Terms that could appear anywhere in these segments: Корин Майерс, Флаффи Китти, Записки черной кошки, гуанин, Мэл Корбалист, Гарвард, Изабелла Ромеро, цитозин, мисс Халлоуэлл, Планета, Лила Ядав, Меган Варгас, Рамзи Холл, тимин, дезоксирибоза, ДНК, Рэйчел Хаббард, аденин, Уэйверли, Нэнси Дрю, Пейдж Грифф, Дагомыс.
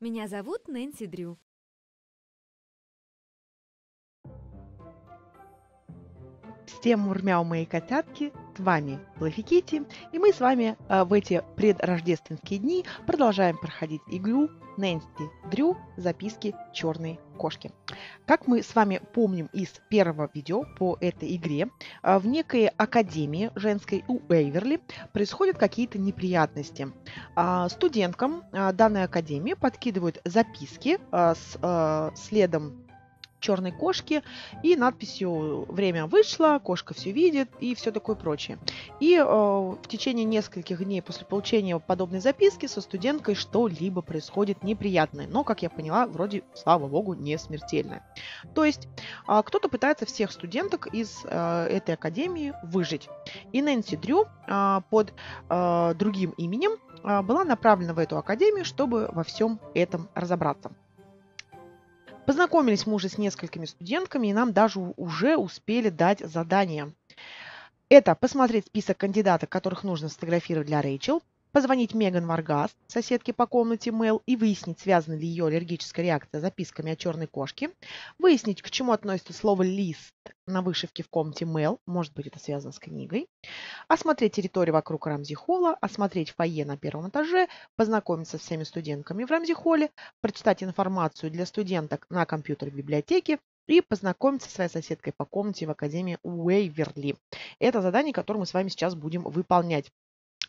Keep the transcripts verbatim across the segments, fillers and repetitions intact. Меня зовут Нэнси Дрю. Всем мурмяу, мои котятки, с вами Флаффи Китти, и мы с вами э, в эти предрождественские дни продолжаем проходить игру Нэнси Дрю «Записки черной кошки». Как мы с вами помним из первого видео по этой игре, в некой академии женской у Уэйверли происходят какие-то неприятности. Студенткам данной академии подкидывают записки с следом черной кошки и надписью «Время вышло», «Кошка все видит» и все такое прочее. И э, в течение нескольких дней после получения подобной записки со студенткой что-либо происходит неприятное, но, как я поняла, вроде, слава богу, не смертельное. То есть э, кто-то пытается всех студенток из э, этой академии выжить. И Нэнси Дрю э, под э, другим именем э, была направлена в эту академию, чтобы во всем этом разобраться. Познакомились мы уже с несколькими студентками, и нам даже уже успели дать задание. Это посмотреть список кандидаток, которых нужно сфотографировать для Рэйчел, позвонить Меган Варгас, соседке по комнате Мэл, и выяснить, связана ли ее аллергическая реакция с записками о черной кошке, выяснить, к чему относится слово «лист» на вышивке в комнате Мэл, может быть, это связано с книгой, осмотреть территорию вокруг Рамзи Холла, осмотреть фойе на первом этаже, познакомиться со всеми студентками в Рамзи Холле, прочитать информацию для студенток на компьютере в библиотеке и познакомиться со своей соседкой по комнате в Академии Уэйверли. Это задание, которое мы с вами сейчас будем выполнять.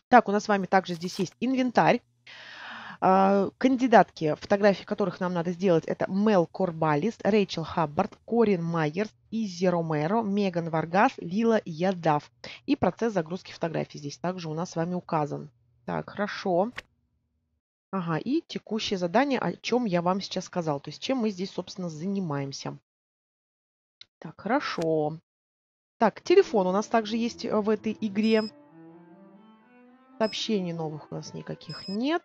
Так, у нас с вами также здесь есть инвентарь. Кандидатки, фотографии которых нам надо сделать, это Мэл Корбалист, Рэйчел Хаббард, Корин Майерс, Изи Ромеро, Меган Варгас, Лила Ядав. И процесс загрузки фотографий здесь также у нас с вами указан. Так, хорошо. Ага, и текущее задание, о чем я вам сейчас сказал. То есть чем мы здесь, собственно, занимаемся. Так, хорошо. Так, телефон у нас также есть в этой игре. Сообщений новых у нас никаких нет.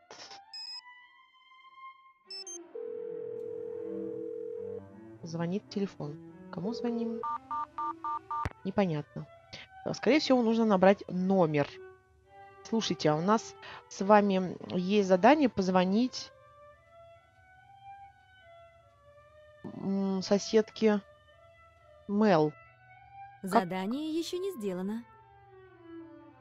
Звонит телефон. Кому звоним? Непонятно. Скорее всего, нужно набрать номер. Слушайте, а у нас с вами есть задание позвонить соседке Мэл. Задание как... еще не сделано.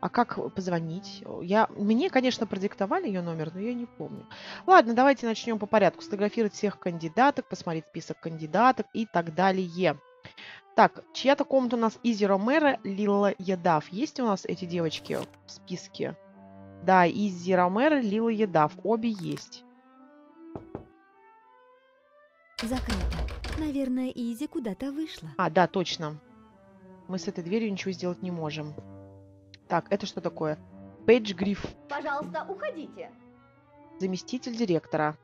А как позвонить? Я... Мне, конечно, продиктовали ее номер, но я не помню. Ладно, давайте начнем по порядку. Сфотографировать всех кандидаток, посмотреть список кандидаток и так далее. Так, чья-то комната у нас Изи Ромеро, Лила Ядав. Есть у нас эти девочки в списке? Да, Изи Ромеро, Лила Ядав. Обе есть. Закрыто. Наверное, Изи куда-то вышла. А, да, точно. Мы с этой дверью ничего сделать не можем. Так, это что такое? Пейдж Грифф. Пожалуйста, уходите. Заместитель директора.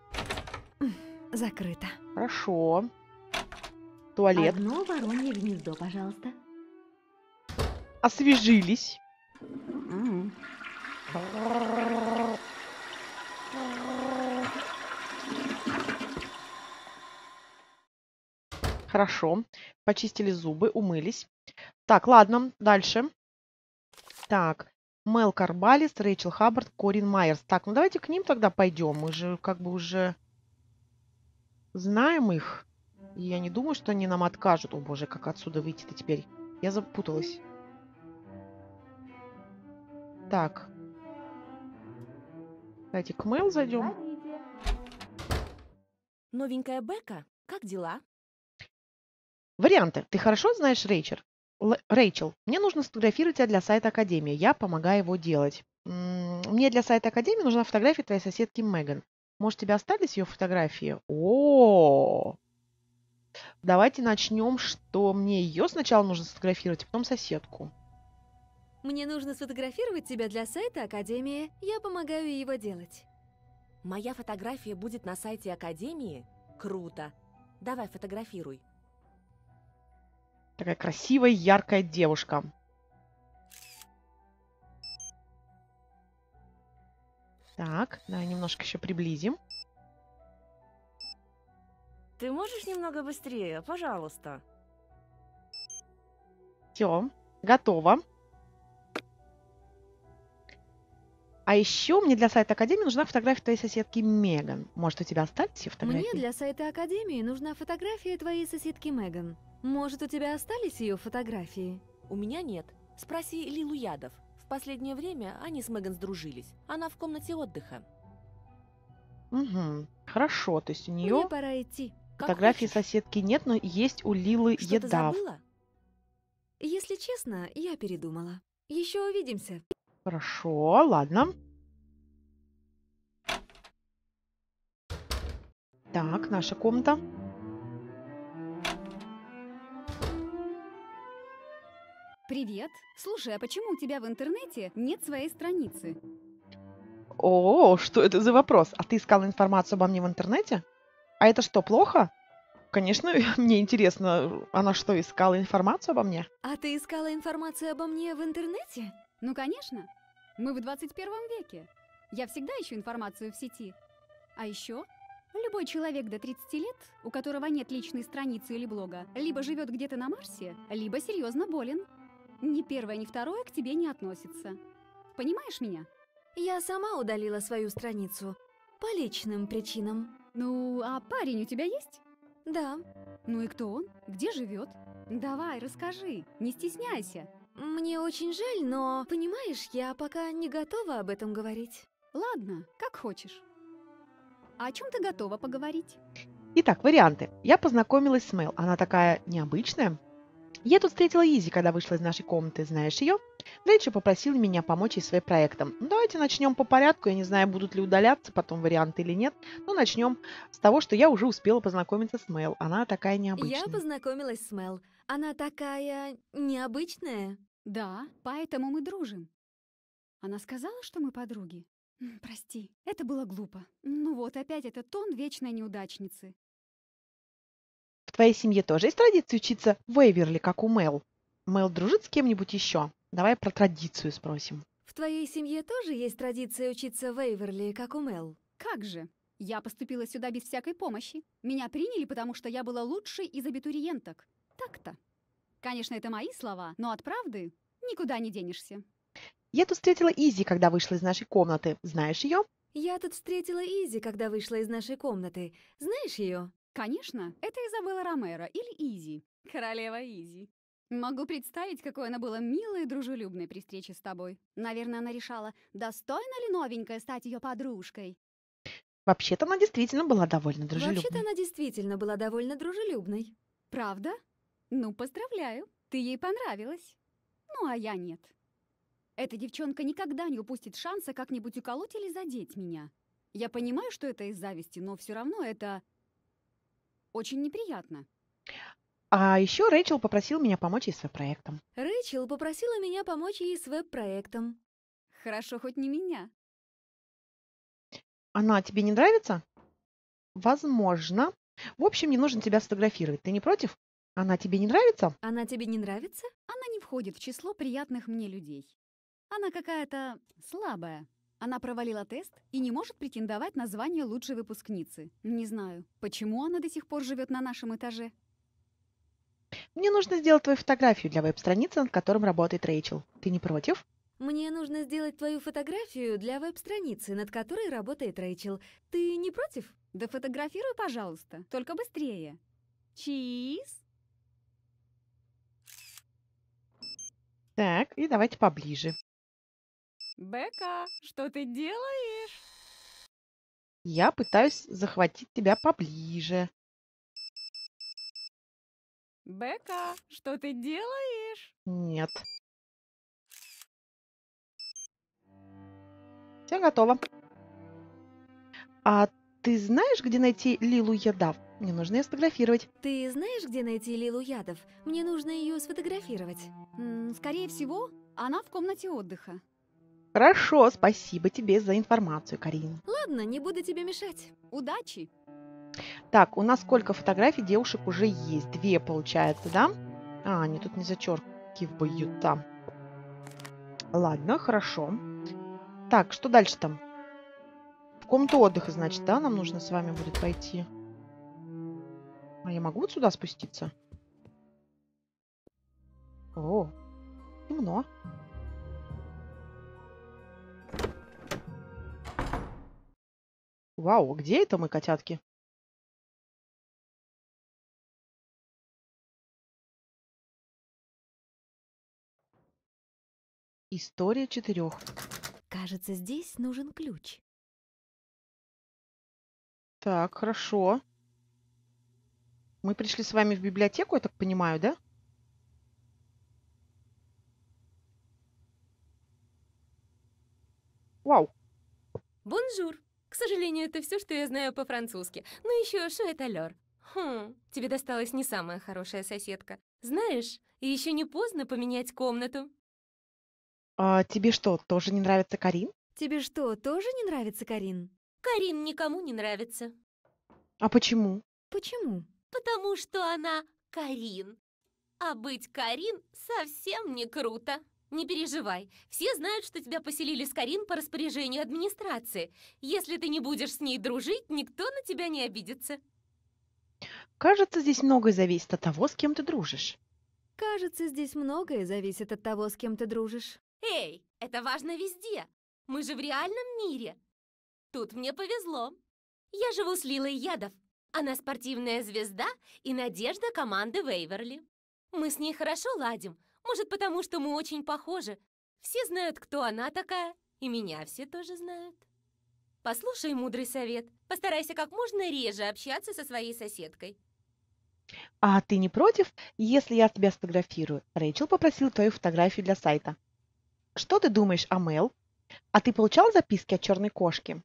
Закрыто. Хорошо. Туалет. Одно воронье гнездо, пожалуйста. Освежились. Mm. Хорошо. Почистили зубы, умылись. Так, ладно, дальше. Так, Мэл Корбалис, Рэйчел Хаббард, Корин Майерс. Так, ну давайте к ним тогда пойдем. Мы же как бы уже знаем их. И я не думаю, что они нам откажут. О боже, как отсюда выйти-то теперь? Я запуталась. Так. Давайте к Мэл зайдем. Новенькая Бека, как дела? Варианты. Ты хорошо знаешь Рэйчел? Рэйчел, мне нужно сфотографировать тебя для сайта Академии. Я помогаю его делать. Мне для сайта Академии нужна фотография твоей соседки Меган. Может, тебе остались ее фотографии? О-о-о! Давайте начнем, что мне ее сначала нужно сфотографировать, а потом соседку. Мне нужно сфотографировать тебя для сайта Академии. Я помогаю его делать. Моя фотография будет на сайте Академии? Круто. Давай, фотографируй. Такая красивая, яркая девушка. Так, давай немножко еще приблизим. Ты можешь немного быстрее, пожалуйста? Все, готово. А еще мне для сайта Академии нужна фотография твоей соседки Меган. Может, у тебя остались ее фотографии? Мне для сайта Академии нужна фотография твоей соседки Меган. Может, у тебя остались ее фотографии? У меня нет. Спроси Лилу Ядов. В последнее время они с Меган сдружились. Она в комнате отдыха. Угу. Хорошо, то есть у нее пора идти. Фотографии соседки нет, но есть у Лилы Ядав. Если честно, я передумала. Еще увидимся. Хорошо, ладно. Так, наша комната. Привет. Слушай, а почему у тебя в интернете нет своей страницы? О, что это за вопрос? А ты искала информацию обо мне в интернете? А это что, плохо? Конечно, мне интересно, она что, искала информацию обо мне? А ты искала информацию обо мне в интернете? Ну, конечно. Мы в двадцать первом веке. Я всегда ищу информацию в сети. А еще, любой человек до тридцати лет, у которого нет личной страницы или блога, либо живет где-то на Марсе, либо серьезно болен. Ни первое, ни второе к тебе не относится. Понимаешь меня? Я сама удалила свою страницу. По личным причинам. Ну, а парень у тебя есть? Да. Ну и кто он? Где живет? Давай, расскажи. Не стесняйся. Мне очень жаль, но, понимаешь, я пока не готова об этом говорить. Ладно, как хочешь. А о чем ты готова поговорить? Итак, варианты. Я познакомилась с Мэл. Она такая необычная. Я тут встретила Изи, когда вышла из нашей комнаты. Знаешь ее? Рэйчел попросила меня помочь ей своим проектом. Давайте начнем по порядку. Я не знаю, будут ли удаляться потом варианты или нет. Но начнем с того, что я уже успела познакомиться с Мэл. Она такая необычная. Я познакомилась с Мэл. Она такая необычная. Да, поэтому мы дружим. Она сказала, что мы подруги? Прости, это было глупо. Ну вот, опять этот тон вечной неудачницы. В твоей семье тоже есть традиция учиться в Уэйверли, как у Мэл? Мэл дружит с кем-нибудь еще? Давай про традицию спросим. В твоей семье тоже есть традиция учиться в Уэйверли, как у Мэл? Как же? Я поступила сюда без всякой помощи. Меня приняли, потому что я была лучшей из абитуриенток. Так-то. Конечно, это мои слова, но от правды никуда не денешься. Я тут встретила Изи, когда вышла из нашей комнаты. Знаешь ее? Я тут встретила Изи, когда вышла из нашей комнаты. Знаешь ее? Конечно, это Изабелла Ромеро или Изи. Королева Изи. Могу представить, какой она была милой и дружелюбной при встрече с тобой. Наверное, она решала, достойна ли новенькая стать ее подружкой. Вообще-то она действительно была довольно дружелюбной. Вообще-то она действительно была довольно дружелюбной. Правда? Ну, поздравляю, ты ей понравилась. Ну, а я нет. Эта девчонка никогда не упустит шанса как-нибудь уколоть или задеть меня. Я понимаю, что это из зависти, но все равно это очень неприятно. А еще Рэйчел попросила меня помочь ей с веб-проектом. Рэйчел попросила меня помочь ей с веб-проектом. Хорошо, хоть не меня. Она тебе не нравится? Возможно. В общем, мне нужно тебя сфотографировать. Ты не против? Она тебе не нравится? Она тебе не нравится? Она не входит в число приятных мне людей. Она какая-то слабая. Она провалила тест и не может претендовать на звание лучшей выпускницы. Не знаю, почему она до сих пор живет на нашем этаже. Мне нужно сделать твою фотографию для веб-страницы, над которым работает Рэйчел. Ты не против? Мне нужно сделать твою фотографию для веб-страницы, над которой работает Рэйчел. Ты не против? Да фотографируй, пожалуйста, только быстрее. Чиз. Так, и давайте поближе. Бека, что ты делаешь? Я пытаюсь захватить тебя поближе. Бека, что ты делаешь? Нет. Все готово. А ты знаешь, где найти Лилу Ядав? Мне нужно ее сфотографировать. Ты знаешь, где найти Лилу Ядов? Мне нужно ее сфотографировать. Скорее всего, она в комнате отдыха. Хорошо, спасибо тебе за информацию, Корин. Ладно, не буду тебе мешать. Удачи. Так, у нас сколько фотографий девушек уже есть? Две, получается, да? А, они тут не зачеркивают. Ладно, хорошо. Так, что дальше там? В комнату отдыха, значит, да? Нам нужно с вами будет пойти. А я могу вот сюда спуститься? О, темно. Вау, где это мы, котятки? История четырех. Кажется, здесь нужен ключ. Так, хорошо. Мы пришли с вами в библиотеку, я так понимаю, да? Вау. Бонжур. К сожалению, это все, что я знаю по-французски. Ну еще шуэталер. Хм, тебе досталась не самая хорошая соседка. Знаешь, еще не поздно поменять комнату. А тебе что, тоже не нравится Корин? Тебе что, тоже не нравится Корин? Корин никому не нравится. А почему? Почему? Потому что она Корин. А быть Корин совсем не круто. Не переживай. Все знают, что тебя поселили с Корин по распоряжению администрации. Если ты не будешь с ней дружить, никто на тебя не обидится. Кажется, здесь многое зависит от того, с кем ты дружишь. Кажется, здесь многое зависит от того, с кем ты дружишь. Эй, это важно везде. Мы же в реальном мире. Тут мне повезло. Я живу с Лилой Ядав. Она спортивная звезда и надежда команды Уэйверли. Мы с ней хорошо ладим. Может, потому что мы очень похожи. Все знают, кто она такая. И меня все тоже знают. Послушай мудрый совет. Постарайся как можно реже общаться со своей соседкой. А ты не против, если я тебя сфотографирую? Рэйчел попросил твою фотографию для сайта. Что ты думаешь о Мэл? А ты получал записки от черной кошки?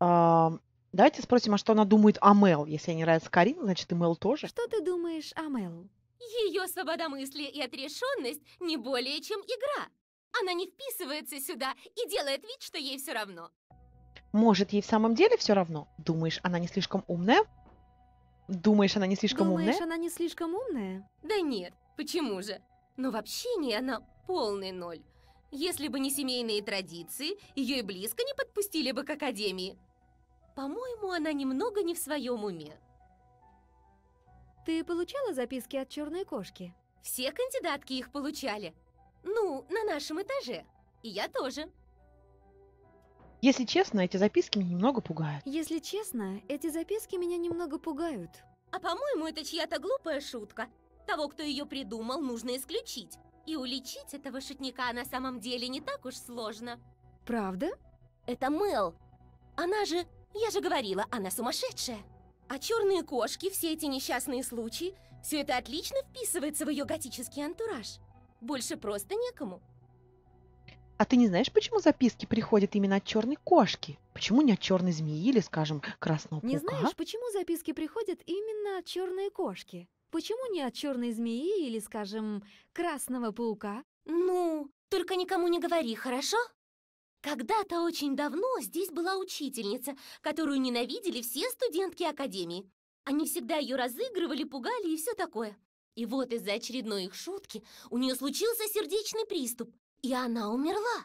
А, давайте спросим, а что она думает о Мэл? Если ей не нравится Корин, значит и Мэл тоже. Что ты думаешь о Мэл? Ее свободомыслие и отрешенность не более чем игра. Она не вписывается сюда и делает вид, что ей все равно. Может, ей в самом деле все равно? Думаешь, она не слишком умная? Думаешь, она не слишком умная? Думаешь, она не слишком умная? Да нет, почему же? Но в общении она полный ноль. Если бы не семейные традиции, ее и близко не подпустили бы к академии. По-моему, она немного не в своем уме. Ты получала записки от черной кошки? Все кандидатки их получали. Ну, на нашем этаже. И я тоже. Если честно, эти записки меня немного пугают. Если честно, эти записки меня немного пугают. А по-моему, это чья-то глупая шутка. Того, кто ее придумал, нужно исключить. И уличить этого шутника на самом деле не так уж сложно. Правда? Это Мэл. Она же... Я же говорила, она сумасшедшая. А черные кошки, все эти несчастные случаи, все это отлично вписывается в ее готический антураж. Больше просто некому. А ты не знаешь, почему записки приходят именно от черной кошки? Почему не от черной змеи или, скажем, красного паука? Не знаешь, почему записки приходят именно от черной кошки? Почему не от черной змеи или, скажем, красного паука? Ну, только никому не говори, хорошо? Когда-то очень давно здесь была учительница, которую ненавидели все студентки академии. Они всегда ее разыгрывали, пугали и все такое. И вот из-за очередной их шутки у нее случился сердечный приступ, и она умерла.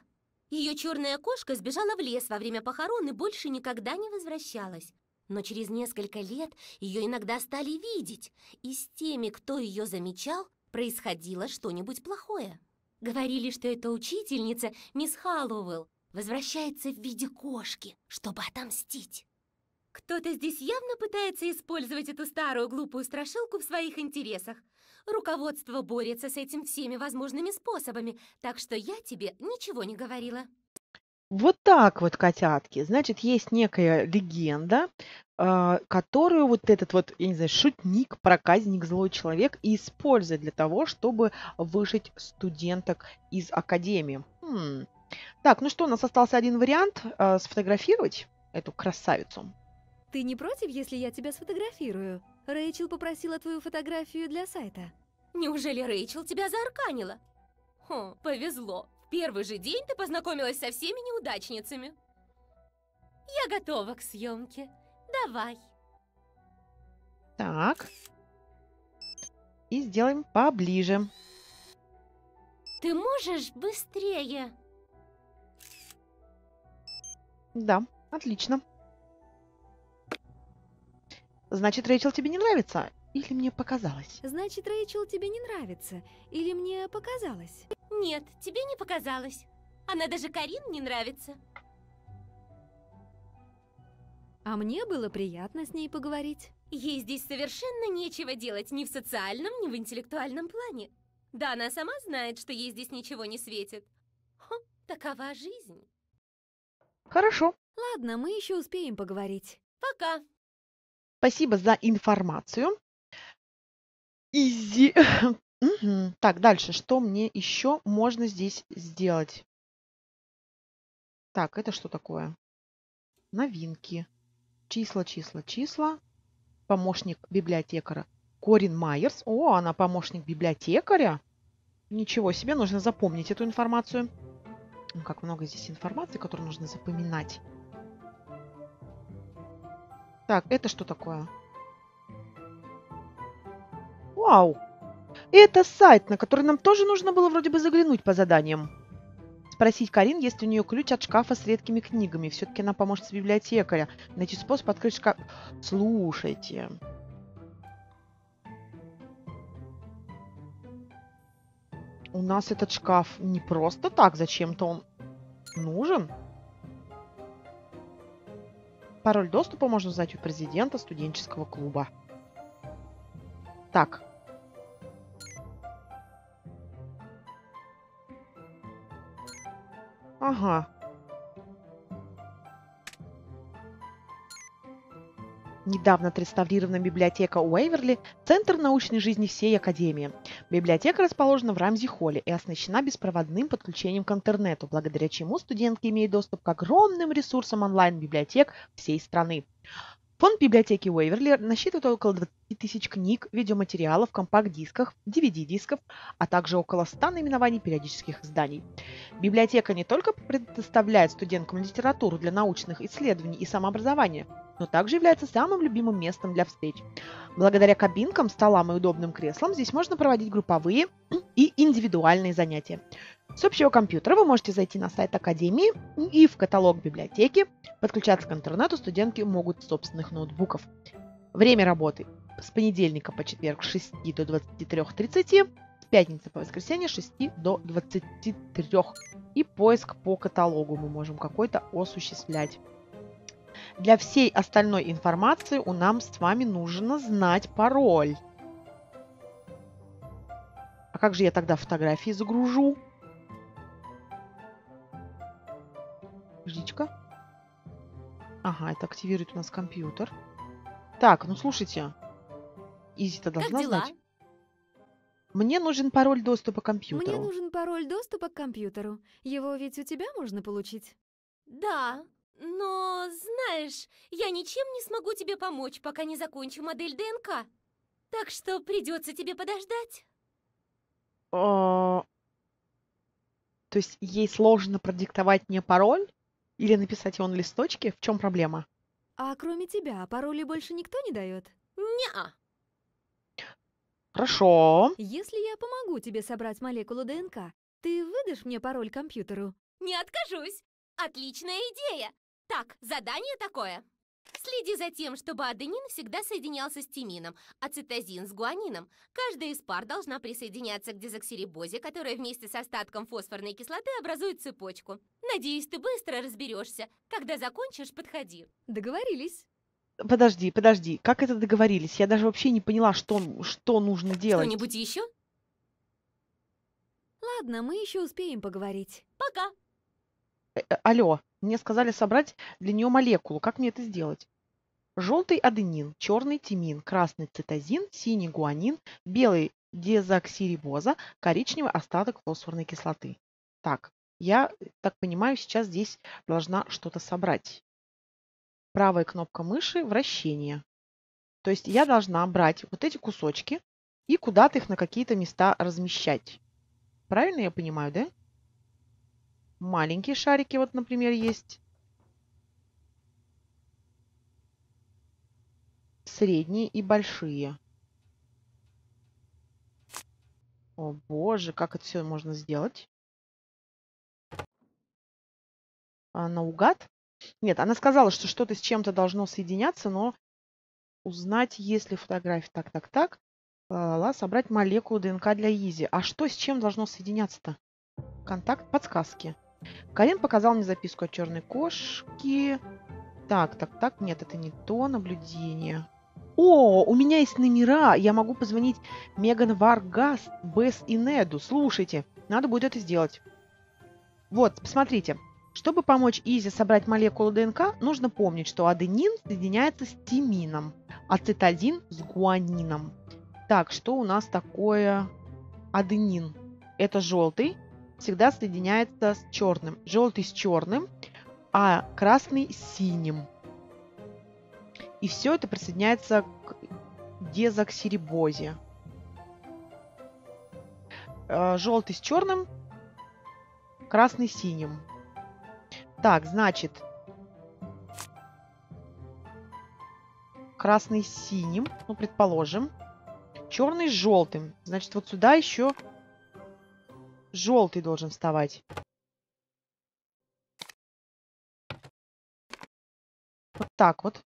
Ее черная кошка сбежала в лес во время похорон и больше никогда не возвращалась. Но через несколько лет ее иногда стали видеть, и с теми, кто ее замечал, происходило что-нибудь плохое. Говорили, что эта учительница, мисс Халлоуэлл, возвращается в виде кошки, чтобы отомстить. Кто-то здесь явно пытается использовать эту старую глупую страшилку в своих интересах. Руководство борется с этим всеми возможными способами, так что я тебе ничего не говорила. Вот так вот, котятки. Значит, есть некая легенда, которую вот этот вот, я не знаю, шутник, проказник, злой человек использует для того, чтобы вышить студенток из академии. Хм. Так, ну что, у нас остался один вариант э, сфотографировать эту красавицу. Ты не против, если я тебя сфотографирую? Рэйчел попросила твою фотографию для сайта. Неужели Рэйчел тебя заарканила? Хм, повезло. Первый же день ты познакомилась со всеми неудачницами. Я готова к съемке. Давай. Так. И сделаем поближе. Ты можешь быстрее? Да, отлично. Значит, Рэйчел тебе не нравится? Или мне показалось? Значит, Рэйчел тебе не нравится? Или мне показалось? Нет, тебе не показалось. Она даже Корин не нравится. А мне было приятно с ней поговорить. Ей здесь совершенно нечего делать ни в социальном, ни в интеллектуальном плане. Да, она сама знает, что ей здесь ничего не светит. Хо, такова жизнь. Хорошо. Ладно, мы еще успеем поговорить. Пока. Спасибо за информацию. Изи. Угу. Так, дальше. Что мне еще можно здесь сделать? Так, это что такое? Новинки. Числа, числа, числа. Помощник библиотекаря. Корин Майерс. О, она помощник библиотекаря. Ничего себе, нужно запомнить эту информацию. Как много здесь информации, которую нужно запоминать. Так, это что такое? Вау! Это сайт, на который нам тоже нужно было вроде бы заглянуть по заданиям. Спросить Корин, есть ли у нее ключ от шкафа с редкими книгами. Все-таки она поможет с библиотекаря. Найти способ открыть шкаф... Слушайте. У нас этот шкаф не просто так. Зачем-то он нужен. Пароль доступа можно узнать у президента студенческого клуба. Так. Ага. Недавно отреставрирована библиотека Уэйверли, центр научной жизни всей Академии. Библиотека расположена в Рамзи Холле и оснащена беспроводным подключением к интернету, благодаря чему студентки имеют доступ к огромным ресурсам онлайн-библиотек всей страны. Фонд библиотеки Уэйверли насчитывает около двадцати тысяч книг, видеоматериалов, компакт-дисков, ди ви ди-дисков, а также около ста наименований периодических изданий. Библиотека не только предоставляет студенткам литературу для научных исследований и самообразования, но также является самым любимым местом для встреч. Благодаря кабинкам, столам и удобным креслам здесь можно проводить групповые и индивидуальные занятия. С общего компьютера вы можете зайти на сайт Академии и в каталог библиотеки. Подключаться к интернету студентки могут с собственных ноутбуков. Время работы с понедельника по четверг с шести до двадцати трёх тридцати, с пятницы по воскресенье с шести до двадцати трёх. И поиск по каталогу мы можем какой-то осуществлять. Для всей остальной информации у нас с вами нужно знать пароль. А как же я тогда фотографии загружу? Ждичка. Ага, это активирует у нас компьютер. Так, ну слушайте. Изи-то должна знать. Мне нужен пароль доступа к компьютеру. Мне нужен пароль доступа к компьютеру. Его ведь у тебя можно получить? Да, но знаешь, я ничем не смогу тебе помочь, пока не закончу модель ДНК. Так что придется тебе подождать. То есть ей сложно продиктовать мне пароль? Или написать его на листочке? В чем проблема? А кроме тебя, пароли больше никто не дает? Неа. Хорошо. Если я помогу тебе собрать молекулу ДНК, ты выдашь мне пароль компьютеру? Не откажусь. Отличная идея. Так, задание такое. Следи за тем, чтобы аденин всегда соединялся с тимином, а цитозин с гуанином. Каждая из пар должна присоединяться к дезоксирибозе, которая вместе с остатком фосфорной кислоты образует цепочку. Надеюсь, ты быстро разберешься. Когда закончишь, подходи. Договорились. Подожди, подожди. Как это договорились? Я даже вообще не поняла, что, что нужно делать. Что-нибудь еще? Ладно, мы еще успеем поговорить. Пока. Алло, мне сказали собрать для нее молекулу. Как мне это сделать? Желтый аденин, черный тимин, красный цитозин, синий гуанин, белый дезоксирибоза, коричневый остаток фосфорной кислоты. Так, я так понимаю, сейчас здесь должна что-то собрать. Правая кнопка мыши – вращение. То есть я должна брать вот эти кусочки и куда-то их на какие-то места размещать. Правильно я понимаю, да? Маленькие шарики, вот, например, есть. Средние и большие. О боже, как это все можно сделать? А наугад? Нет, она сказала, что что-то с чем-то должно соединяться, но узнать, есть ли фотография. Так, так, так. Ла-ла, собрать молекулу ДНК для Изи. А что с чем должно соединяться-то? Контакт, подсказки. Корин показал мне записку от черной кошки. Так, так, так, нет, это не то наблюдение. О, у меня есть номера, я могу позвонить Меган Варгас, Бесс и Неду. Слушайте, надо будет это сделать. Вот, посмотрите. Чтобы помочь Изи собрать молекулу ДНК, нужно помнить, что аденин соединяется с тимином, а цитозин с гуанином. Так, что у нас такое аденин? Это желтый, всегда соединяется с черным. Желтый с черным, а красный с синим. И все это присоединяется к дезоксирибозе. Желтый с черным, красный с синим. Так, значит, красный с синим, ну, предположим, черный с желтым. Значит, вот сюда еще желтый должен вставать. Вот так вот.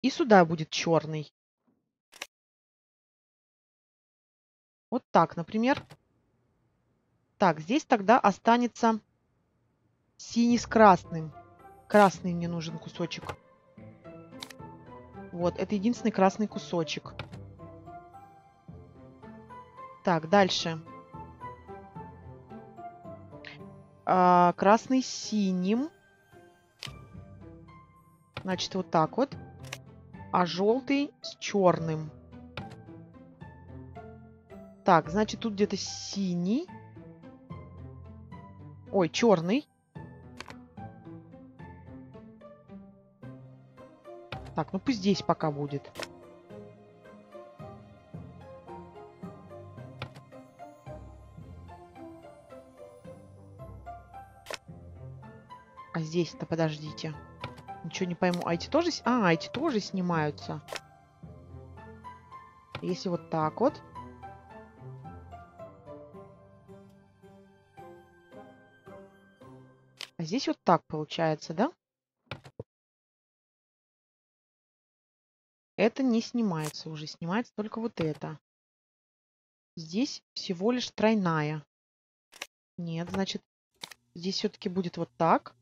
И сюда будет черный. Вот так, например. Так, здесь тогда останется... синий с красным. Красный мне нужен кусочек. Вот, это единственный красный кусочек. Так, дальше. А, красный с синим. Значит, вот так вот. А желтый с черным. Так, значит, тут где-то синий. Ой, черный. Так, ну пусть здесь пока будет. А здесь-то подождите. Ничего не пойму. А эти тоже... А, эти тоже снимаются. Если вот так вот. А здесь вот так получается, да? Это не снимается уже. Снимается только вот это. Здесь всего лишь тройная. Нет, значит, здесь все-таки будет вот так.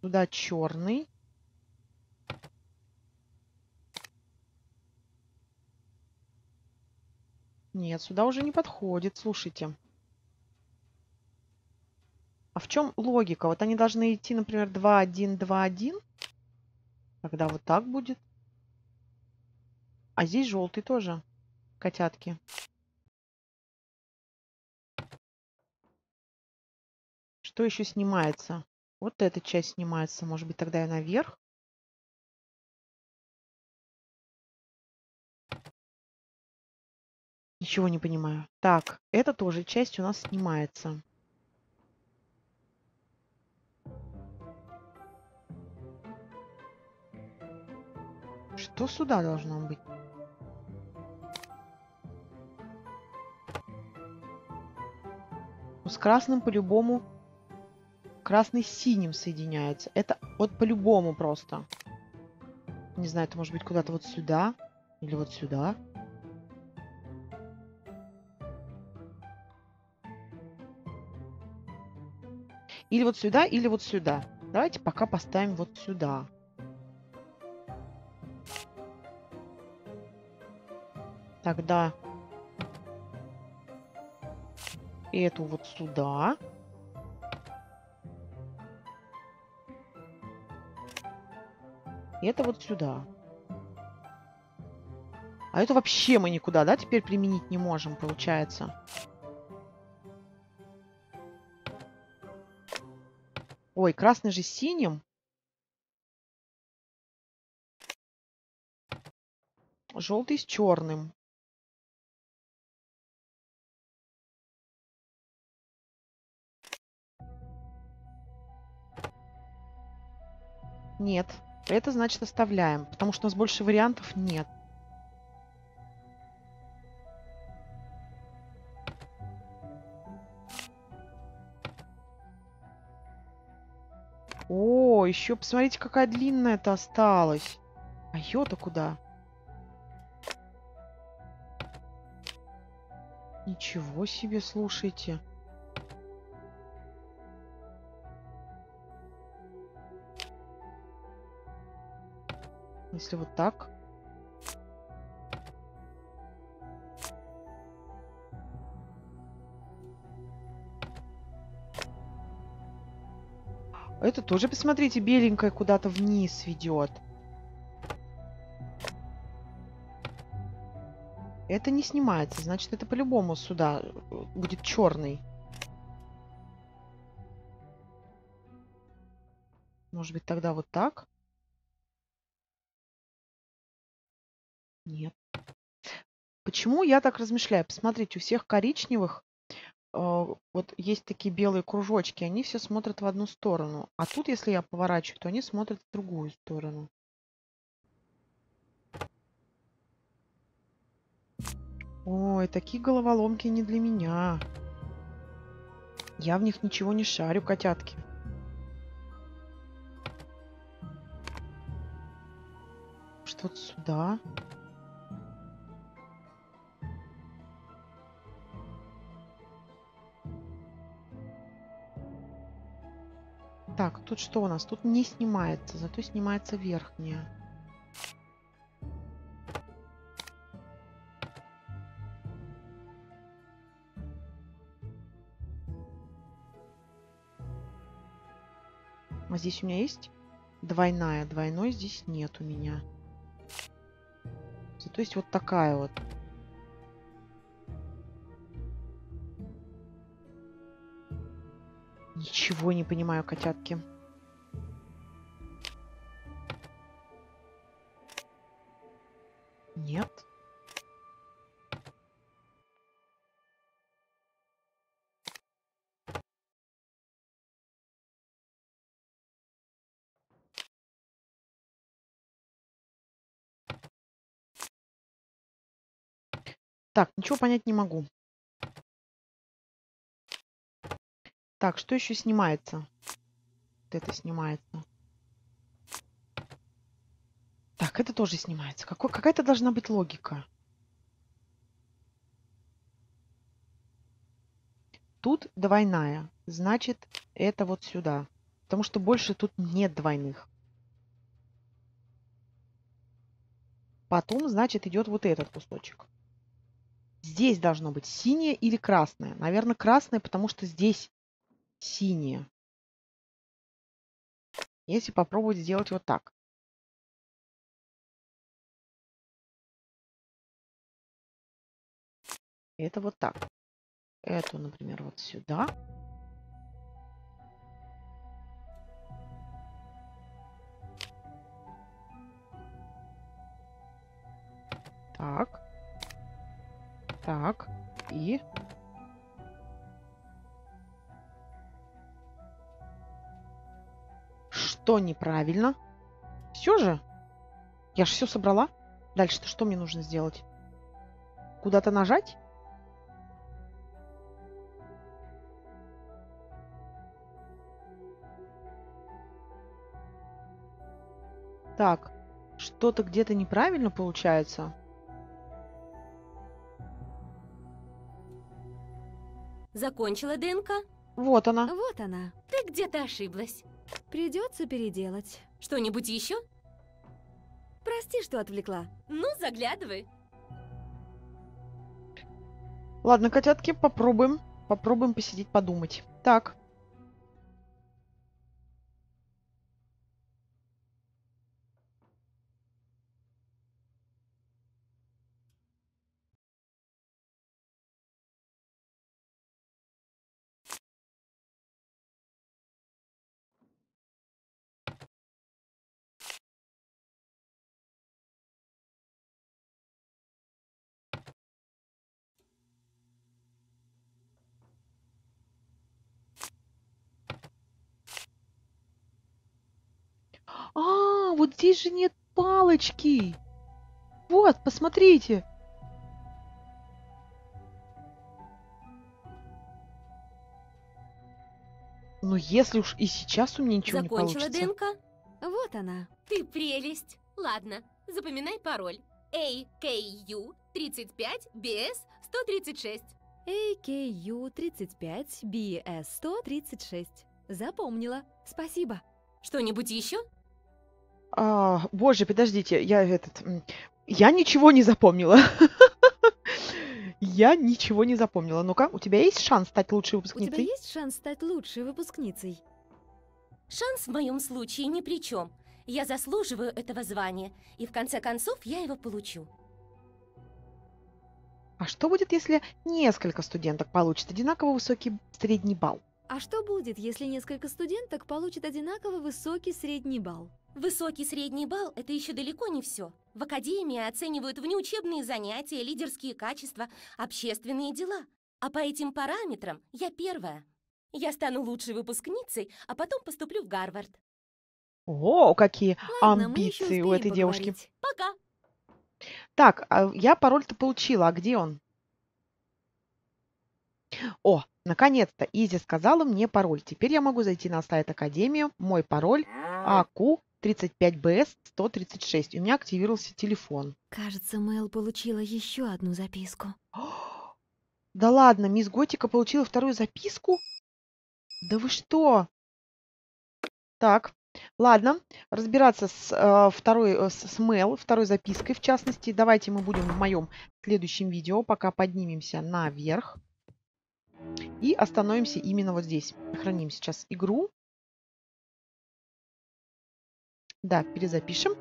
Туда черный. Нет, сюда уже не подходит. Слушайте. А в чем логика? Вот они должны идти, например, два, один, два, один. Когда вот так будет. А здесь желтый тоже. Котятки. Что еще снимается? Вот эта часть снимается. Может быть, тогда и наверх. Ничего не понимаю. Так, эта тоже часть у нас снимается. Что сюда должно быть? С красным по-любому... Красный с синим соединяется. Это вот по-любому просто. Не знаю, это может быть куда-то вот сюда. Или вот сюда. Или вот сюда, или вот сюда. Давайте пока поставим вот сюда. Тогда эту вот сюда. Это вот сюда. А это вообще мы никуда, да, теперь применить не можем, получается. Ой, красный же с синим. Желтый с черным. Нет. Это значит оставляем, потому что у нас больше вариантов нет. О, еще посмотрите, какая длинная-то осталась. А ё-то куда? Ничего себе, слушайте. если вот так? Это тоже, посмотрите, беленькая куда-то вниз ведет. Это не снимается, значит, это по-любому сюда будет черный. Может быть, тогда вот так? Нет. Почему я так размышляю? Посмотрите, у всех коричневых э, вот есть такие белые кружочки, они все смотрят в одну сторону. А тут, если я поворачиваю, то они смотрят в другую сторону. Ой, такие головоломки не для меня. Я в них ничего не шарю, котятки. Что-то сюда. Так, тут что у нас? Тут не снимается, зато снимается верхняя. А здесь у меня есть двойная, двойной здесь нет у меня. То есть вот такая вот. Ничего не понимаю, котятки. Нет. Так, ничего понять не могу. Так, что еще снимается? Вот это снимается. Так, это тоже снимается. Какой, какая-то должна быть логика. Тут двойная. Значит, это вот сюда. Потому что больше тут нет двойных. Потом, значит, идет вот этот кусочек. Здесь должно быть синее или красное. Наверное, красное, потому что здесь синее. Если попробовать сделать вот так. Это вот так. Эту, например, вот сюда. Так. Так, и... Что неправильно? Все же? Я же все собрала. Дальше-то что мне нужно сделать? Куда-то нажать? Так, что-то где-то неправильно получается. Закончила ДНК? Вот она. Вот она. Ты где-то ошиблась. Придется переделать. Что-нибудь еще? Прости, что отвлекла. Ну, заглядывай. Ладно, котятки, попробуем. Попробуем посидеть, подумать. Так. А, вот здесь же нет палочки. Вот, посмотрите. Ну, если уж и сейчас у меня ничего не получится. Закончила ДНК? Вот она. Ты прелесть. Ладно, запоминай пароль. эй кей ю тридцать пять би эс сто тридцать шесть. эй кей ю тридцать пять би эс сто тридцать шесть. Запомнила. Спасибо. Что-нибудь еще? А, боже, подождите, я этот... Я ничего не запомнила. Я ничего не запомнила. Ну-ка, у тебя есть шанс стать лучшей выпускницей? У тебя есть шанс стать лучшей выпускницей? Шанс в моем случае ни при чем. Я заслуживаю этого звания, и в конце концов я его получу. А что будет, если несколько студенток получат одинаково высокий средний балл? А что будет, если несколько студенток получат одинаково высокий средний балл? Высокий средний балл – это еще далеко не все. В академии оценивают внеучебные занятия, лидерские качества, общественные дела. А по этим параметрам я первая. Я стану лучшей выпускницей, а потом поступлю в Гарвард. О, какие Ладно, амбиции у этой поговорить. девушки. Пока. Так, я пароль-то получила, а где он? О, наконец-то Изи сказала мне пароль. Теперь я могу зайти на сайт Академии. Мой пароль А Q тридцать пять Б С сто тридцать шесть. У меня активировался телефон. Кажется, Мэл получила еще одну записку. О, да ладно, мисс Готика получила вторую записку? Да вы что? Так. Ладно, разбираться с, э, второй, с, с Мэл, второй запиской в частности. Давайте мы будем в моем следующем видео, пока поднимемся наверх. И остановимся именно вот здесь. Сохраним сейчас игру. Да, перезапишем.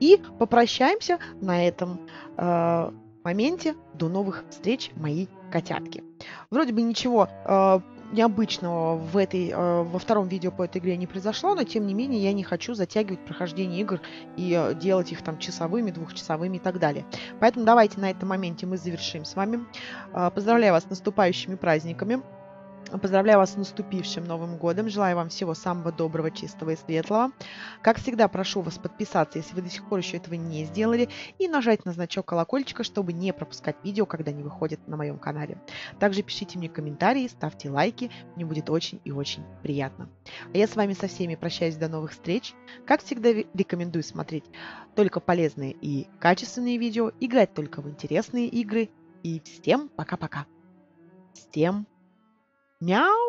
И попрощаемся на этом э, моменте. До новых встреч, мои котятки. Вроде бы ничего... Э, необычного в этой, во втором видео по этой игре не произошло, но тем не менее я не хочу затягивать прохождение игр и делать их там часовыми, двухчасовыми и так далее. Поэтому давайте на этом моменте мы завершим с вами. Поздравляю вас с наступающими праздниками. Поздравляю вас с наступившим Новым годом. Желаю вам всего самого доброго, чистого и светлого. Как всегда, прошу вас подписаться, если вы до сих пор еще этого не сделали, и нажать на значок колокольчика, чтобы не пропускать видео, когда они выходят на моем канале. Также пишите мне комментарии, ставьте лайки. Мне будет очень и очень приятно. А я с вами со всеми прощаюсь до новых встреч. Как всегда, рекомендую смотреть только полезные и качественные видео, играть только в интересные игры. И всем пока-пока. Всем пока. Мяу!